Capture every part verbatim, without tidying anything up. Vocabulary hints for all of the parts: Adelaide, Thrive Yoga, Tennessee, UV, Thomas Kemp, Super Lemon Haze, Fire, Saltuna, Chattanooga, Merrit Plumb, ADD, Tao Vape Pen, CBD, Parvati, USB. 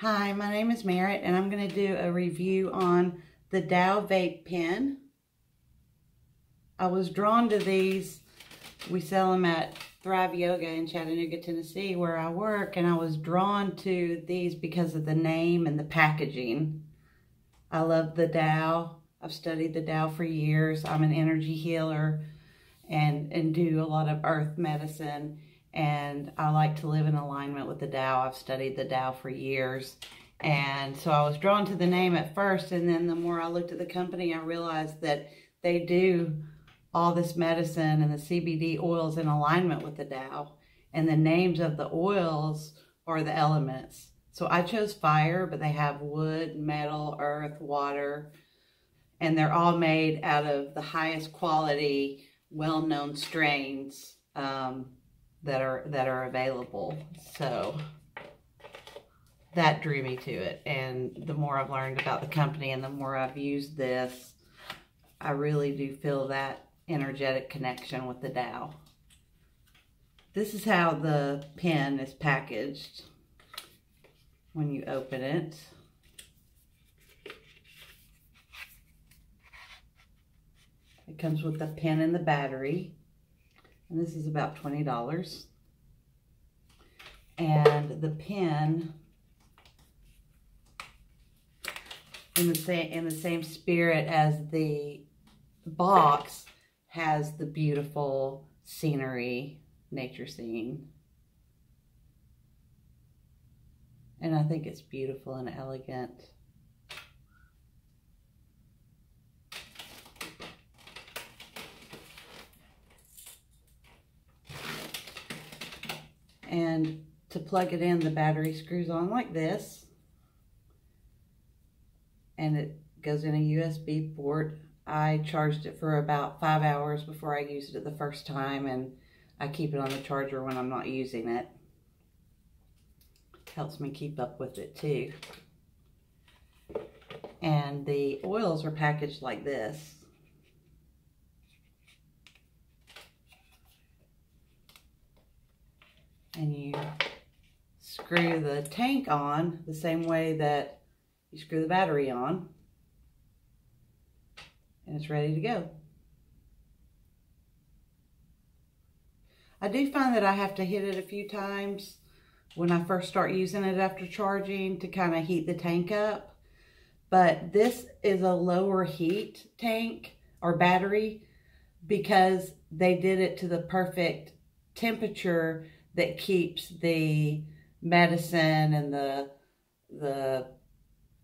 Hi, my name is Merritt, and I'm going to do a review on the Tao Vape Pen. I was drawn to these. We sell them at Thrive Yoga in Chattanooga, Tennessee, where I work, and I was drawn to these because of the name and the packaging. I love the Tao. I've studied the Tao for years. I'm an energy healer and, and do a lot of earth medicine. And I like to live in alignment with the Tao. I've studied the Tao for years. And so I was drawn to the name at first, and then the more I looked at the company, I realized that they do all this medicine and the C B D oils in alignment with the Tao. And the names of the oils are the elements. So I chose fire, but they have wood, metal, earth, water, and they're all made out of the highest quality, well-known strains. Um, that are that are available. So that drew me to it, and the more I've learned about the company and the more I've used this, I really do feel that energetic connection with the Tao. This is how the pen is packaged when you open it. It comes with the pen and the battery. And this is about twenty dollars. And the pen, in the same in the same spirit as the box, has the beautiful scenery, nature scene. And I think it's beautiful and elegant. And to plug it in, the battery screws on like this, and it goes in a U S B port. I charged it for about five hours before I used it the first time, and I keep it on the charger when I'm not using it. Helps me keep up with it too. And the oils are packaged like this. And you screw the tank on the same way that you screw the battery on, and it's ready to go. I do find that I have to hit it a few times when I first start using it after charging to kind of heat the tank up, but this is a lower heat tank or battery because they did it to the perfect temperature that keeps the medicine and the, the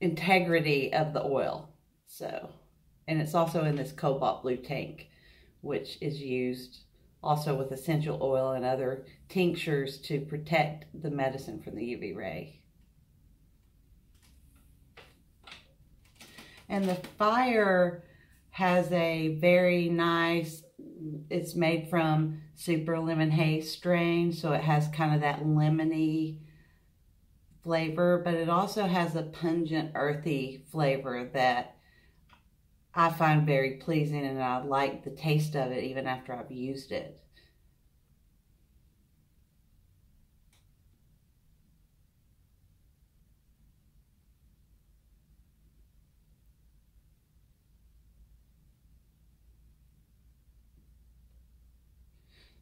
integrity of the oil. So, and it's also in this cobalt blue tank, which is used also with essential oil and other tinctures to protect the medicine from the U V ray. And the fire has a very nice, it's made from Super Lemon Haze strain, so it has kind of that lemony flavor, but it also has a pungent, earthy flavor that I find very pleasing, and I like the taste of it even after I've used it.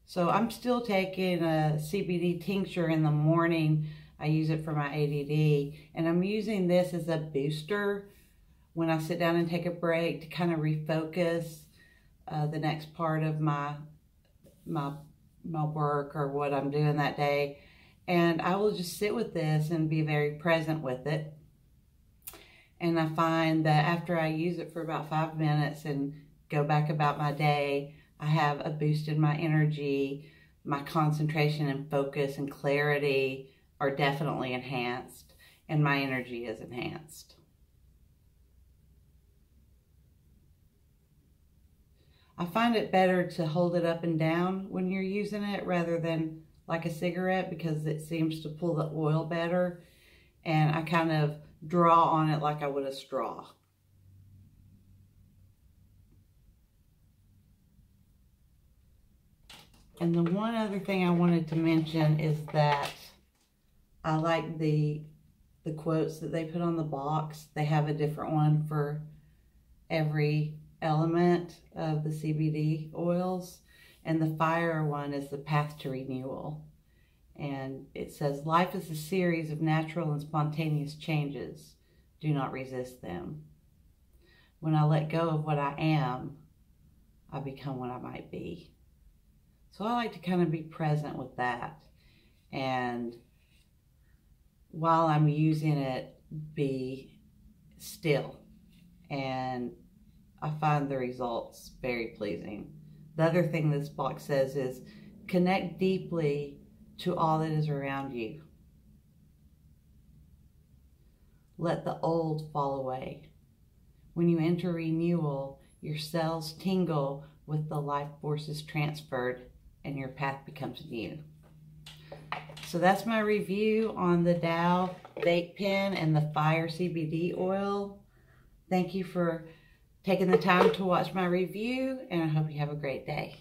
So I'm still taking a C B D tincture in the morning. I use it for my A D D, and I'm using this as a booster when I sit down and take a break to kind of refocus uh, the next part of my, my, my work or what I'm doing that day. And I will just sit with this and be very present with it. And I find that after I use it for about five minutes and go back about my day, I have a boost in my energy. My concentration and focus and clarity are definitely enhanced, and my energy is enhanced. I find it better to hold it up and down when you're using it rather than like a cigarette, because it seems to pull the oil better, and I kind of draw on it like I would a straw. And the one other thing I wanted to mention is that I like the the quotes that they put on the box. They have a different one for every element of the C B D oils. And the fire one is the path to renewal. And it says, life is a series of natural and spontaneous changes. Do not resist them. When I let go of what I am, I become what I might be. So I like to kind of be present with that. And while I'm using it, be still. And I find the results very pleasing. The other thing this box says is connect deeply to all that is around you. Let the old fall away. When you enter renewal, your cells tingle with the life forces transferred and your path becomes new. So that's my review on the Tao Vape Pen and the Fire C B D oil. Thank you for taking the time to watch my review, and I hope you have a great day.